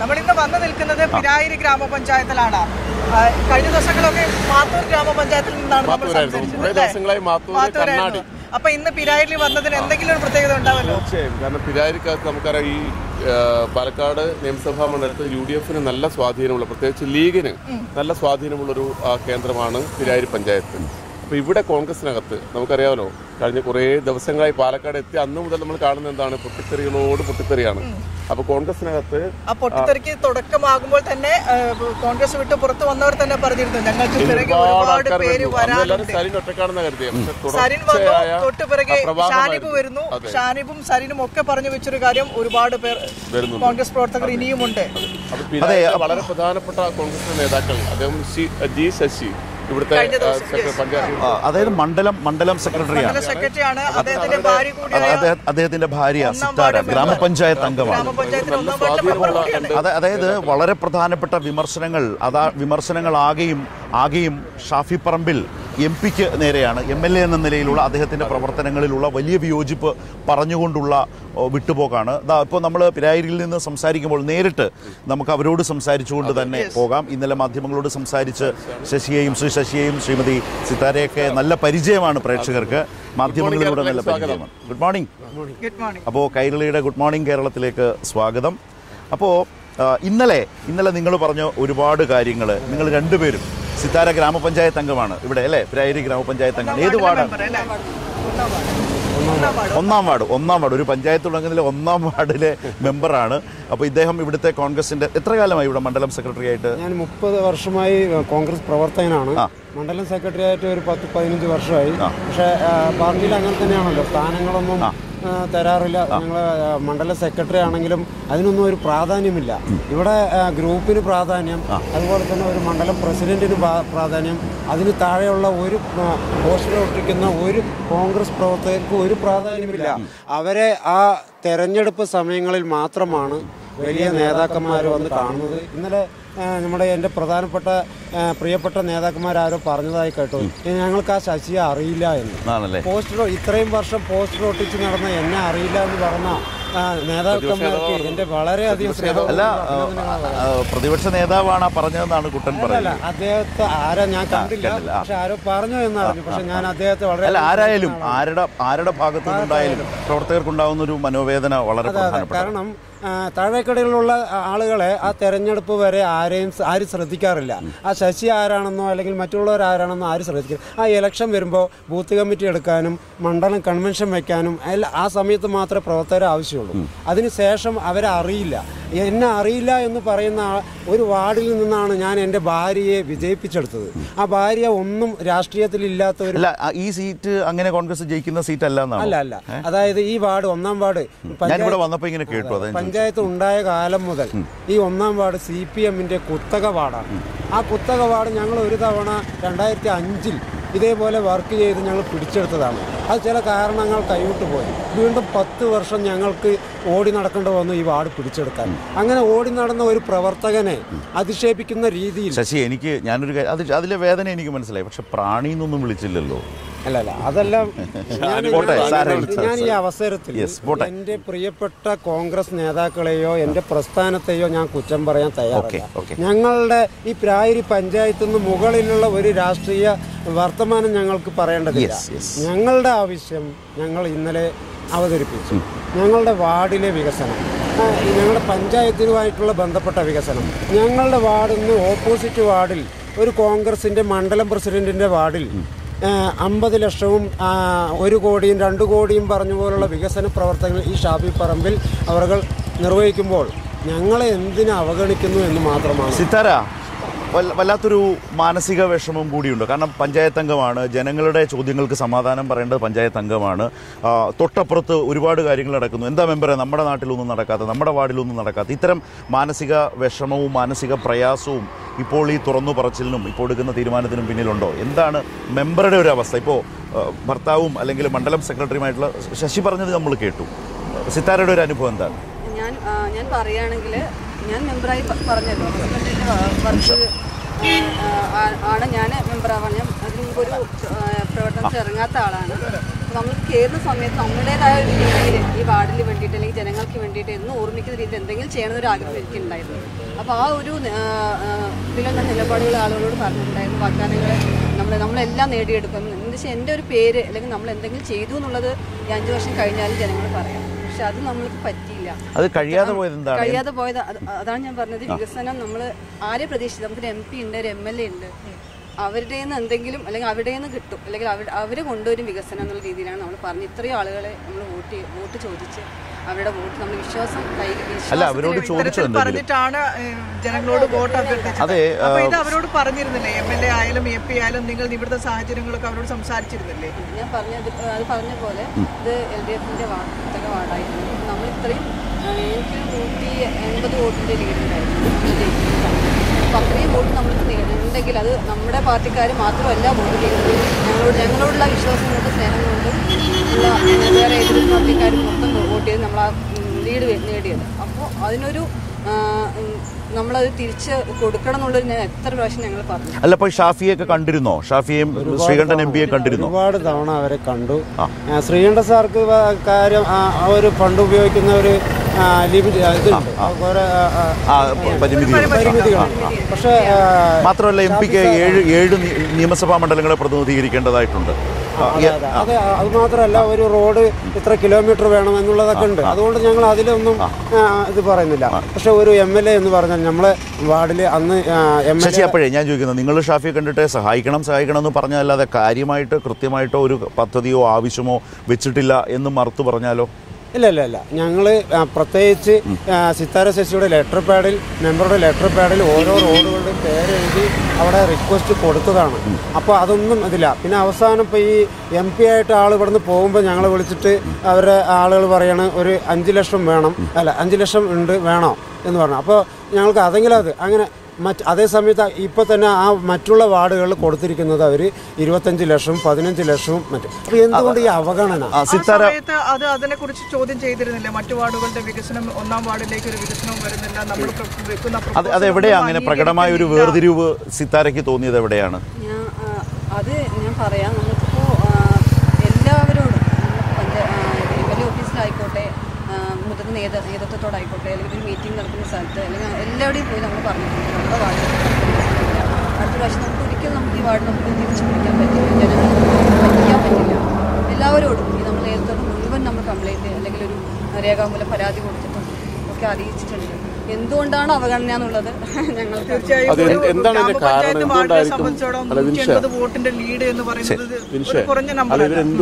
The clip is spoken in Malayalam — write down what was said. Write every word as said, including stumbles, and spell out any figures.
നമ്മളിന്ന് വന്നു നിൽക്കുന്നത് പിരായിരി ഗ്രാമപഞ്ചായത്തിലാണ്. കഴിഞ്ഞ ദിവസങ്ങളൊക്കെ മാത്തൂർ ഗ്രാമപഞ്ചായത്തിൽ നിന്നാണ് നമ്മൾ സംസാരിച്ചത്. അപ്പൊ ഇന്ന് പിരായിരിൽ വന്നതിന് എന്തെങ്കിലും ഒരു പ്രത്യേകത ഉണ്ടാവല്ലോ? തീർച്ചയായും. കാരണം പിരായിരിക്കകത്ത് നമുക്കറിയാം ഈ പാലക്കാട് നിയമസഭാ മണ്ഡലത്തിൽ യു ഡി എഫിന് നല്ല സ്വാധീനമുള്ള, പ്രത്യേകിച്ച് ലീഗിന് നല്ല സ്വാധീനമുള്ളൊരു കേന്ദ്രമാണ് പിരായിരി പഞ്ചായത്ത്. അപ്പോൾ ഇവിടെ കോൺഗ്രസിനകത്ത് നമുക്കറിയാമല്ലോ കഴിഞ്ഞ കുറേ ദിവസങ്ങളായി പാലക്കാട് എത്തി അന്ന് മുതൽ നമ്മൾ കാണുന്നത് എന്താണ്? പൊട്ടിത്തെറികളോട് പൊട്ടിത്തെറിയാണ്. അപ്പോൾ കോൺഗ്രസിനകത്ത് ആ പൊട്ടിത്തെറിക്ക് തുടക്കമാകുമ്പോൾ തന്നെ കോൺഗ്രസ് വിട്ട് പുറത്തു വന്നവർ തന്നെ പറഞ്ഞിരുന്നു ഞങ്ങൾക്ക് സരിൻ ഒറ്റക്കാണെന്ന് കരുതിയ ഷാനിബും സരിനും ഒക്കെ പറഞ്ഞു വെച്ചൊരു കാര്യം ഒരുപാട് പേർ കോൺഗ്രസ് പ്രവർത്തകർ ഇനിയുമുണ്ട്. വളരെ പ്രധാനപ്പെട്ട കോൺഗ്രസ് നേതാക്കൾ അദ്ദേഹം ജി ശശി ഇവിടുത്തെ അതായത് മണ്ഡലം മണ്ഡലം സെക്രട്ടറിയാണ്, സെക്രട്ടറിയാണ് അദ്ദേഹത്തിന്റെ ഭാര്യ സിത്താര ഗ്രാമപഞ്ചായത്ത് അംഗമാണ്. അതായത് വളരെ പ്രധാനപ്പെട്ട വിമർശനങ്ങൾ അതാ വിമർശനങ്ങൾ ആകെയും ആകെയും ഷാഫി പറമ്പിൽ എം പിക്ക് നേരെയാണ്. എം എൽ എ എന്ന നിലയിലുള്ള അദ്ദേഹത്തിൻ്റെ പ്രവർത്തനങ്ങളിലുള്ള വലിയ വിയോജിപ്പ് പറഞ്ഞുകൊണ്ടുള്ള വിട്ടുപോക്കാണ്. ഇതാ ഇപ്പോൾ നമ്മൾ പിരായിരിയിൽ നിന്ന് സംസാരിക്കുമ്പോൾ നേരിട്ട് നമുക്ക് അവരോട് സംസാരിച്ചുകൊണ്ട് തന്നെ പോകാം. ഇന്നലെ മാധ്യമങ്ങളോട് സംസാരിച്ച് ശശിയെയും ശ്രീ ശശിയെയും ശ്രീമതി സിത്താരയൊക്കെ നല്ല പരിചയമാണ് പ്രേക്ഷകർക്ക്, മാധ്യമങ്ങളിലൂടെ നല്ല പരിചയമാണ്. Good morning. അപ്പോൾ കൈരളിയുടെ ഗുഡ് മോർണിംഗ് കേരളത്തിലേക്ക് സ്വാഗതം. അപ്പോൾ ഇന്നലെ ഇന്നലെ നിങ്ങൾ പറഞ്ഞ ഒരുപാട് കാര്യങ്ങൾ, നിങ്ങൾ രണ്ടുപേരും സിത്താര ഗ്രാമപഞ്ചായത്ത് അംഗമാണ് ഇവിടെ അല്ലേ? പിരായിരി ഗ്രാമപഞ്ചായത്ത് അംഗം. ഏത് വാർഡാണ്? ഒന്നാം വാർഡ്. ഒന്നാം വാർഡ് ഒരു പഞ്ചായത്ത് തുടങ്ങുന്നതിലെ ഒന്നാം വാർഡിലെ മെമ്പറാണ്. അപ്പോൾ ഇദ്ദേഹം ഇവിടുത്തെ കോൺഗ്രസിന്റെ എത്ര കാലമായി ഇവിടെ മണ്ഡലം സെക്രട്ടറി ആയിട്ട്? ഞാൻ മുപ്പത് വർഷമായി കോൺഗ്രസ് പ്രവർത്തകനാണ്. മണ്ഡലം സെക്രട്ടറി ആയിട്ട് ഒരു പത്ത് പതിനഞ്ച് വർഷമായി. പക്ഷേ പാർട്ടിയിൽ അങ്ങനെ തന്നെയാണല്ലോ, സ്ഥാനങ്ങളൊന്നും തരാറില്ല. ഞങ്ങൾ മണ്ഡല സെക്രട്ടറി ആണെങ്കിലും അതിനൊന്നും ഒരു പ്രാധാന്യമില്ല. ഇവിടെ ഗ്രൂപ്പിന് പ്രാധാന്യം, അതുപോലെ തന്നെ ഒരു മണ്ഡലം പ്രസിഡന്റിന് പ്രാധാന്യം, അതിന് താഴെയുള്ള ഒരു പോസ്റ്റിൽ ഒട്ടിക്കുന്ന ഒരു കോൺഗ്രസ് പ്രവർത്തകർക്ക് ഒരു പ്രാധാന്യമില്ല. അവരെ ആ തെരഞ്ഞെടുപ്പ് സമയങ്ങളിൽ മാത്രമാണ് വലിയ നേതാക്കന്മാർ വന്ന് കാണുന്നത്. ഇന്നലെ നമ്മുടെ എൻ്റെ പ്രധാനപ്പെട്ട പ്രിയപ്പെട്ട നേതാക്കന്മാരാരോ പറഞ്ഞതായി കേട്ടോ, ഞങ്ങൾക്ക് ആ ശശിയെ അറിയില്ല എന്ന്. പോസ്റ്റർ ഇത്രയും വർഷം പോസ്റ്റർ ഒട്ടിച്ച് നടന്ന എന്നെ അറിയില്ല എന്ന് പറഞ്ഞ നേതാക്കന്മാർക്ക് എൻ്റെ വളരെയധികം അല്ല, പ്രതിപക്ഷ നേതാവാണ് പറഞ്ഞതെന്നാണ് കുട്ടൻ പറഞ്ഞത്. അദ്ദേഹത്തെ ആരാ ഞാൻ കണ്ടില്ല, പക്ഷെ ആരോ പറഞ്ഞു എന്നറിഞ്ഞു. പക്ഷെ ഞാൻ അദ്ദേഹത്തെ വളരെ ആരായാലും ആരുടെ ആരുടെ ഭാഗത്തുനിന്നുണ്ടായാലും പ്രവർത്തകർക്കുണ്ടാകുന്നൊരു മനോവേദന വളരെ പ്രധാനപ്പെട്ട, കാരണം താഴേക്കടയിലുള്ള ആളുകളെ ആ തെരഞ്ഞെടുപ്പ് വരെ ആരെയും ആരും ശ്രദ്ധിക്കാറില്ല. ആ ശശി ആരാണെന്നോ അല്ലെങ്കിൽ മറ്റുള്ളവർ ആരാണെന്നോ ആരും ശ്രദ്ധിക്കില്ല. ആ ഇലക്ഷൻ വരുമ്പോൾ ബൂത്ത് കമ്മിറ്റി എടുക്കാനും മണ്ഡലം കൺവെൻഷൻ വയ്ക്കാനും എല്ലാം ആ സമയത്ത് മാത്രമേ പ്രവർത്തകർ ആവശ്യമുള്ളൂ. അതിനുശേഷം അവരെ അറിയില്ല. എന്നെ അറിയില്ല എന്ന് പറയുന്ന ഒരു വാർഡിൽ നിന്നാണ് ഞാൻ എൻ്റെ ഭാര്യയെ വിജയിപ്പിച്ചെടുത്തത്. ആ ഭാര്യ ഒന്നും രാഷ്ട്രീയത്തിലില്ലാത്തവർ. ഈ സീറ്റ് അങ്ങനെ കോൺഗ്രസ് ജയിക്കുന്ന സീറ്റ് അല്ല അല്ല അല്ല അതായത് ഈ വാർഡ് ഒന്നാം വാർഡ് പഞ്ചായത്ത് ഉണ്ടായ കാലം മുതൽ ഈ ഒന്നാം വാർഡ് സി പി എമ്മിൻ്റെ കുത്തക വാർഡാണ്. ആ കുത്തക വാർഡ് ഞങ്ങൾ ഒരു തവണ രണ്ടായിരത്തി അഞ്ചിൽ ഇതേപോലെ വർക്ക് ചെയ്ത് ഞങ്ങൾ പിടിച്ചെടുത്തതാണ്. അത് ചില കാരണങ്ങൾ കൈവിട്ടു പോയി. വീണ്ടും പത്ത് വർഷം ഞങ്ങൾക്ക് ഓടി നടക്കേണ്ടി വന്നു ഈ വാർഡ് പിടിച്ചെടുക്കാൻ. അങ്ങനെ ഓടി നടന്ന ഒരു പ്രവർത്തകനെ അധിക്ഷേപിക്കുന്ന രീതിയിൽ ശശി എനിക്ക് ഞാനൊരു അതിലെ വേദന എനിക്ക് മനസ്സിലായി. പക്ഷെ പ്രാണിന്നൊന്നും വിളിച്ചില്ലല്ലോ. അല്ല അല്ല അതെല്ലാം ഞാൻ ഈ അവസരത്തിൽ എൻ്റെ പ്രിയപ്പെട്ട കോൺഗ്രസ് നേതാക്കളെയോ എൻ്റെ പ്രസ്ഥാനത്തെയോ ഞാൻ കുറ്റം പറയാൻ തയ്യാറല്ല. ഞങ്ങളുടെ ഈ പിരായിരി പഞ്ചായത്തിൽ നിന്ന് മുകളിലുള്ള ഒരു രാഷ്ട്രീയ വർത്തമാനം ഞങ്ങൾക്ക് പറയേണ്ടതില്ല. ഞങ്ങളുടെ ആവശ്യം ഞങ്ങൾ ഇന്നലെ അവതരിപ്പിച്ചു. ഞങ്ങളുടെ വാർഡിലെ വികസനം, ഞങ്ങളുടെ പഞ്ചായത്തുമായിട്ടുള്ള ബന്ധപ്പെട്ട വികസനം, ഞങ്ങളുടെ വാർഡിൽ നിന്ന് ഓപ്പോസിറ്റ് വാർഡിൽ ഒരു കോൺഗ്രസിൻ്റെ മണ്ഡലം പ്രസിഡന്റിൻ്റെ വാർഡിൽ അമ്പത് ലക്ഷവും ഒരു കോടിയും രണ്ട് കോടിയും പറഞ്ഞു പോലുള്ള വികസന പ്രവർത്തനങ്ങൾ ഈ ഷാഫി പറമ്പിൽ അവർ നിർവഹിക്കുമ്പോൾ ഞങ്ങളെ എന്തിനെ അവഗണിക്കുന്നു എന്ന് മാത്രമാണ്. സിത്താര വല്ലാത്തൊരു മാനസിക വിഷമം കൂടിയുണ്ട്. കാരണം പഞ്ചായത്ത് അംഗമാണ്, ജനങ്ങളുടെ ചോദ്യങ്ങൾക്ക് സമാധാനം പറയേണ്ടത് പഞ്ചായത്ത് അംഗമാണ്. തൊട്ടപ്പുറത്ത് ഒരുപാട് കാര്യങ്ങൾ നടക്കുന്നു. എന്താ മെമ്പറെ നമ്മുടെ നാട്ടിലൊന്നും നടക്കാത്ത, നമ്മുടെ വാർഡിലൊന്നും നടക്കാത്ത ഇത്തരം മാനസിക വിഷമവും മാനസിക പ്രയാസവും ഇപ്പോൾ ഈ തുറന്നു പറച്ചിലിനും ഇപ്പോൾ എടുക്കുന്ന തീരുമാനത്തിനും പിന്നിലുണ്ടോ? എന്താണ് മെമ്പറുടെ ഒരു അവസ്ഥ? ഇപ്പോൾ ഭർത്താവും അല്ലെങ്കിൽ മണ്ഡലം സെക്രട്ടറിയുമായിട്ടുള്ള ശശി പറഞ്ഞത് നമ്മൾ കേട്ടു. സിത്താരയുടെ ഒരു അനുഭവം എന്താണ്? ഞാൻ ഞാൻ പറയുകയാണെങ്കിൽ ഞാൻ മെമ്പറായി പറഞ്ഞല്ലോ, വർക്ക് ആണ് ഞാൻ മെമ്പറാവാൻ. ഞാൻ അതിന് മുമ്പ് ഒരു പ്രവർത്തനത്തിൽ ഇറങ്ങാത്ത ആളാണ്. നമ്മൾ കേറുന്ന സമയത്ത് നമ്മുടേതായ ഒരു രീതിയിൽ ഈ വാർഡിന് വേണ്ടിയിട്ട് അല്ലെങ്കിൽ ജനങ്ങൾക്ക് വേണ്ടിയിട്ട് എന്ന് ഓർമ്മിക്കുന്ന രീതിയിൽ എന്തെങ്കിലും ചെയ്യണമെന്നൊരു ആഗ്രഹം എനിക്കുണ്ടായിരുന്നു. അപ്പോൾ ആ ഒരു ഇതിലുള്ള നിലപാടുകൾ ആളുകളോട് പറഞ്ഞിട്ടുണ്ടായിരുന്നു. വാഗ്ദാനങ്ങൾ നമ്മൾ നമ്മളെല്ലാം നേടിയെടുക്കും. എന്താ വെച്ചാൽ എൻ്റെ ഒരു പേര് അല്ലെങ്കിൽ നമ്മൾ എന്തെങ്കിലും ചെയ്തു എന്നുള്ളത് ഈ അഞ്ച് വർഷം കഴിഞ്ഞാലും ജനങ്ങൾ പറയാം. പക്ഷെ അത് നമ്മൾക്ക് പറ്റിയില്ല, അത് കഴിയാതെ പോയത് എന്താണ് കഴിയാതെ പോയത് അതാണ് ഞാൻ പറഞ്ഞത്. വികസനം നമ്മൾ ആരെ പ്രതീക്ഷിച്ചത്? നമുക്കൊരു എം പി ഉണ്ട്, ഒരു എം എൽ എ ഉണ്ട്, അവരുടെ നിന്ന് എന്തെങ്കിലും അല്ലെങ്കിൽ അവിടെ നിന്ന് കിട്ടും അല്ലെങ്കിൽ അവർ അവർ കൊണ്ടുവരും വികസനം എന്നുള്ള രീതിയിലാണ് നമ്മൾ പറഞ്ഞ് ഇത്രയും ആളുകളെ നമ്മൾ വോട്ട് വോട്ട് ചോദിച്ച് അവരുടെ വോട്ട് നമ്മൾ വിശ്വാസം കൈവരിക്കും പറഞ്ഞിട്ടാണ് ജനങ്ങളോട് വോട്ട് അഭ്യർത്ഥിച്ചത്. അവരോട് പറഞ്ഞിരുന്നില്ലേ? എം എൽ എ ആയാലും എം പി ആയാലും നിങ്ങൾ ഇവിടുത്തെ സാഹചര്യങ്ങളൊക്കെ അവരോട് സംസാരിച്ചിരുന്നില്ലേ? ഞാൻ പറഞ്ഞ അത് പറഞ്ഞ പോലെ ഇത് എൽ ഡി എഫിൻ്റെ വാർത്തക വാർഡായിരുന്നു. നമ്മൾ ഇത്രയും എനിക്ക് നൂറ്റി എൺപത് വോട്ടിൻ്റെ ലീഡുണ്ടായിരുന്നു. അപ്പോൾ അത്രയും വോട്ട് നമ്മൾക്ക് നേടുന്നുണ്ടെങ്കിൽ അത് നമ്മുടെ പാർട്ടിക്കാർ മാത്രമല്ല വോട്ട് ചെയ്യുന്നത്, ഞങ്ങളോട് ഞങ്ങളോടുള്ള വിശ്വാസം കൊണ്ട് സ്നേഹം കൊണ്ട് ഉള്ള വേറെ ഏതൊരു പാർട്ടിക്കാർ മൊത്തം വോട്ട് ചെയ്ത് നമ്മൾ ആ ലീഡ് നേടിയത്. അപ്പോൾ അതിനൊരു നമ്മളത് തിരിച്ച് കൊടുക്കണം എന്നുള്ളത് ഞാൻ എത്ര പ്രാവശ്യം ഞങ്ങൾ പറഞ്ഞു. അല്ല, അപ്പോൾ ഷാഫിയൊക്കെ കണ്ടിരുന്നോ? ഷാഫിയെയും ശ്രീകണ്ഠൻ എം പിയെ കണ്ടിരുന്നു. ഒരുപാട് തവണ അവരെ കണ്ടു. ശ്രീകണ്ഠൻ സാർക്ക് കാര്യം ആ ഒരു ഫണ്ട് ഉപയോഗിക്കുന്ന ഒരു പക്ഷേ മാത്രമല്ല എം പിക്ക് ഏഴ് ഏഴ് നിയമസഭാ മണ്ഡലങ്ങളെ പ്രതിനിധീകരിക്കേണ്ടതായിട്ടുണ്ട്. അതെ, അത് മാത്രമല്ല ഒരു റോഡ് ഇത്ര കിലോമീറ്റർ വേണം എന്നുള്ളതൊക്കെ ഉണ്ട്. അതുകൊണ്ട് ഞങ്ങൾ അതിലൊന്നും ഇത് പറയുന്നില്ല. പക്ഷെ ഒരു എം എൽ എ എന്ന് പറഞ്ഞാൽ നമ്മളെ വാർഡിൽ അന്ന് എം എൽ എ അപ്പോഴേ ഞാൻ ചോദിക്കുന്നത്, നിങ്ങൾ ഷാഫിയെ കണ്ടിട്ട് സഹായിക്കണം സഹായിക്കണം എന്ന് പറഞ്ഞല്ലാതെ കാര്യമായിട്ട് കൃത്യമായിട്ടോ ഒരു പദ്ധതിയോ ആവശ്യമോ വെച്ചിട്ടില്ല എന്ന് മറുത്തു പറഞ്ഞാലോ? ഇല്ല ഇല്ല ഇല്ല ഞങ്ങൾ പ്രത്യേകിച്ച് സിത്താര ശശിയുടെ ലെറ്റർ പാഡിൽ മെമ്പറുടെ ലെറ്റർ പാഡിൽ ഓരോ റോഡുകളുടെയും പേരെഴുതി അവിടെ റിക്വസ്റ്റ് കൊടുത്തതാണ്. അപ്പോൾ അതൊന്നും ഇതില്ല. പിന്നെ അവസാനം ഇപ്പോൾ ഈ എം പി ആയിട്ട് ആൾ ഇവിടുന്ന് പോകുമ്പോൾ ഞങ്ങൾ വിളിച്ചിട്ട് അവരുടെ ആളുകൾ പറയണ ഒരു അഞ്ച് ലക്ഷം വേണം, അല്ല അഞ്ച് ലക്ഷം ഉണ്ട് വേണോ എന്ന് പറഞ്ഞു. അപ്പോൾ ഞങ്ങൾക്ക് അതെങ്കിലും അത് അങ്ങനെ മറ്റ് അതേ സമയത്ത് ഇപ്പോൾ തന്നെ ആ മറ്റുള്ള വാർഡുകളിൽ കൊടുത്തിരിക്കുന്നത് അവർ ഇരുപത്തഞ്ച് ലക്ഷവും പതിനഞ്ച് ലക്ഷവും മറ്റും. അപ്പോൾ എന്തുകൊണ്ട് ഈ അവഗണന? അത് അതിനെക്കുറിച്ച് ചോദ്യം ചെയ്തിരുന്നില്ല. മറ്റു വാർഡുകളുടെ വികസനം ഒന്നാം വാർഡിലേക്ക് ഒരു വികസനം വരുന്നില്ല. നമ്മൾ അതെവിടെയാണ് അങ്ങനെ പ്രകടമായ ഒരു വേർതിരിവ് സിത്താരയ്ക്ക് തോന്നിയത്? എവിടെയാണ് അത്? ഞാൻ പറയാം. നമുക്കിപ്പോൾ എല്ലാവരോടും എം എൽ എ ഓഫീസിലായിക്കോട്ടെ, മുതിർന്ന നേത നേതൃത്വത്തോടായിക്കോട്ടെ, അല്ലെങ്കിൽ ഒരു മീറ്റിംഗ് നടക്കുന്ന സ്ഥലത്ത് അല്ലെങ്കിൽ എല്ലാവരുടെയും പോയി നമ്മൾ പറഞ്ഞിട്ടുണ്ട് നമ്മുടെ വാർഡ് അടുത്ത പ്രാവശ്യം നമുക്ക് ഒരിക്കലും നമുക്ക് ഈ വാർഡ് നമുക്ക് തിരിച്ചു പിടിക്കാൻ പറ്റില്ല, ജനങ്ങൾക്ക് പറ്റിക്കാൻ പറ്റില്ല. എല്ലാവരോടും ഈ നമ്മൾ നേതൃത്വം മുഴുവൻ നമ്മൾ കംപ്ലയിൻറ്റ് അല്ലെങ്കിൽ ഒരു രേഖാമൂലം പരാതി കൊടുത്തിട്ടുണ്ട്, ഒക്കെ അറിയിച്ചിട്ടുണ്ട്. എന്തുകൊണ്ടാണ് അവഗണന എന്നുള്ളത് ഞങ്ങൾ തീർച്ചയായും